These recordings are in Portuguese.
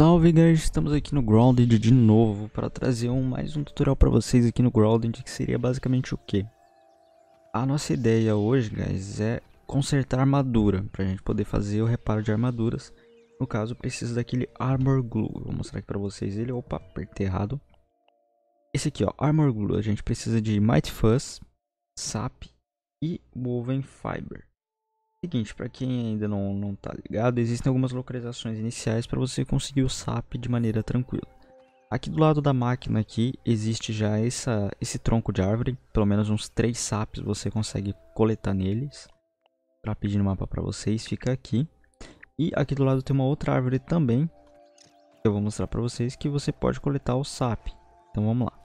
Salve galera, estamos aqui no Grounded de novo para trazer mais um tutorial para vocês aqui no Grounded, que seria basicamente o que? A nossa ideia hoje, guys, é consertar armadura, para a gente poder fazer o reparo de armaduras. No caso, precisa daquele Armor Glue, vou mostrar aqui para vocês ele, opa, apertei errado. Esse aqui ó, Armor Glue, a gente precisa de Mite Fuzz, SAP e Woven Fiber. Seguinte, para quem ainda não tá ligado, existem algumas localizações iniciais para você conseguir o SAP de maneira tranquila. Aqui do lado da máquina aqui existe já esse tronco de árvore, pelo menos uns 3 SAPs você consegue coletar neles. Para pedir no mapa para vocês, fica aqui. E aqui do lado tem uma outra árvore também, eu vou mostrar para vocês que você pode coletar o SAP. Então vamos lá.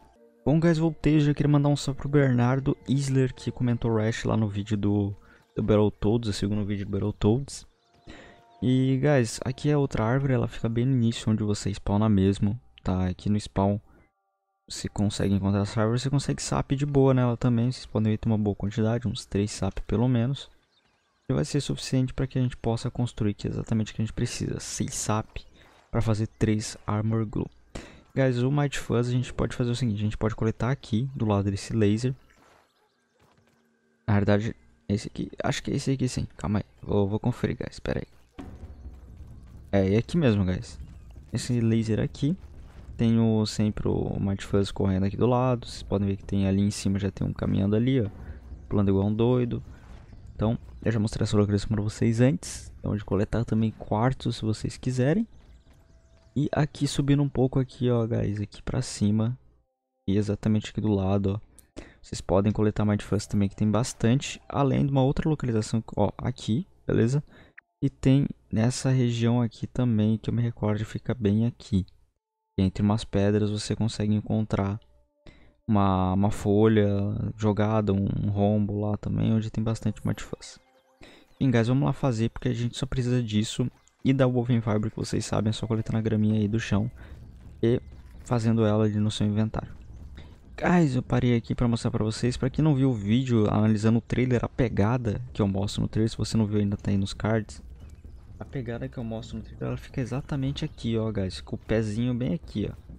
Bom guys, voltei, já queria mandar um salve pro Bernardo Isler, que comentou Rash lá no vídeo do Battletoads, o segundo vídeo do Battletoads. E guys, aqui é outra árvore, ela fica bem no início onde você spawna mesmo, tá? Aqui no spawn você consegue encontrar essa árvore, você consegue sap de boa nela também, vocês podem ir ter uma boa quantidade, uns 3 sap pelo menos. E vai ser suficiente para que a gente possa construir aqui exatamente o que a gente precisa, 6 sap para fazer 3 Armor Glue. Guys, o Mite Fuzz a gente pode fazer o seguinte, a gente pode coletar aqui do lado desse laser. Na verdade, esse aqui, acho que é esse aqui sim, calma aí, vou conferir guys, espera aí. É aqui mesmo guys, esse laser aqui, tem sempre o Mite Fuzz correndo aqui do lado, vocês podem ver que tem ali em cima, já tem um caminhando ali ó, pulando igual um doido. Então, eu já mostrei essa localização para vocês antes, onde coletar também quartos se vocês quiserem. E aqui subindo um pouco aqui ó guys, aqui pra cima, e exatamente aqui do lado ó. Vocês podem coletar Mad Fuzz também, que tem bastante. Além de uma outra localização, ó, aqui, beleza? E tem nessa região aqui também, que eu me recordo, fica bem aqui. E entre umas pedras você consegue encontrar uma folha jogada, um rombo lá também, onde tem bastante Mad Fuzz. E guys, vamos lá fazer, porque a gente só precisa disso. E da Woven Fiber, que vocês sabem, é só coletando a graminha aí do chão e fazendo ela ali no seu inventário. Guys, eu parei aqui para mostrar para vocês, para quem não viu o vídeo analisando o trailer, a pegada que eu mostro no trailer, se você não viu ainda tá aí nos cards. A pegada que eu mostro no trailer, ela fica exatamente aqui ó guys, com o pezinho bem aqui ó.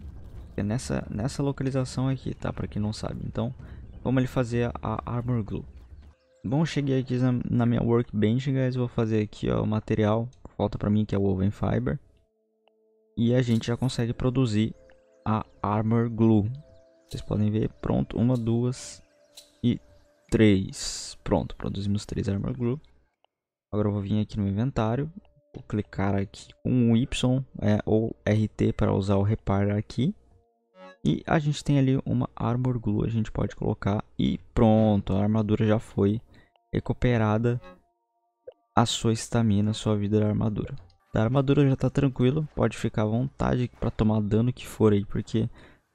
É nessa localização aqui, tá, para quem não sabe. Então, vamos ali fazer a Armor Glue. Bom, cheguei aqui na minha Workbench guys, vou fazer aqui ó, o material que falta para mim, que é o Woven Fiber. E a gente já consegue produzir a Armor Glue. Vocês podem ver, pronto, 1, 2 e 3. Pronto, produzimos 3 Armor Glue. Agora eu vou vir aqui no inventário, vou clicar aqui com o Y ou RT para usar o reparar aqui. E a gente tem ali uma Armor Glue, a gente pode colocar e pronto, a armadura já foi recuperada. A sua estamina, a sua vida da armadura. Da armadura já está tranquilo, pode ficar à vontade para tomar dano que for aí, porque...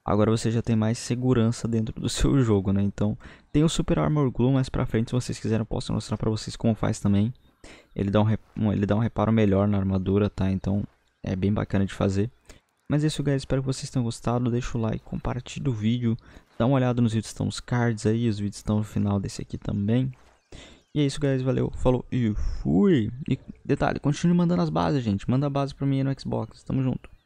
Agora você já tem mais segurança dentro do seu jogo, né? Então, tem o Super Armor Glue, mas pra frente, se vocês quiserem, eu posso mostrar pra vocês como faz também. Ele dá um reparo melhor na armadura, tá? Então, é bem bacana de fazer. Mas é isso, guys. Espero que vocês tenham gostado. Deixa o like, compartilha o vídeo. Dá uma olhada nos vídeos, estão os cards aí. Os vídeos estão no final desse aqui também. E é isso, guys. Valeu, falou e fui! E detalhe, continue mandando as bases, gente. Manda a base pra mim aí no Xbox. Tamo junto.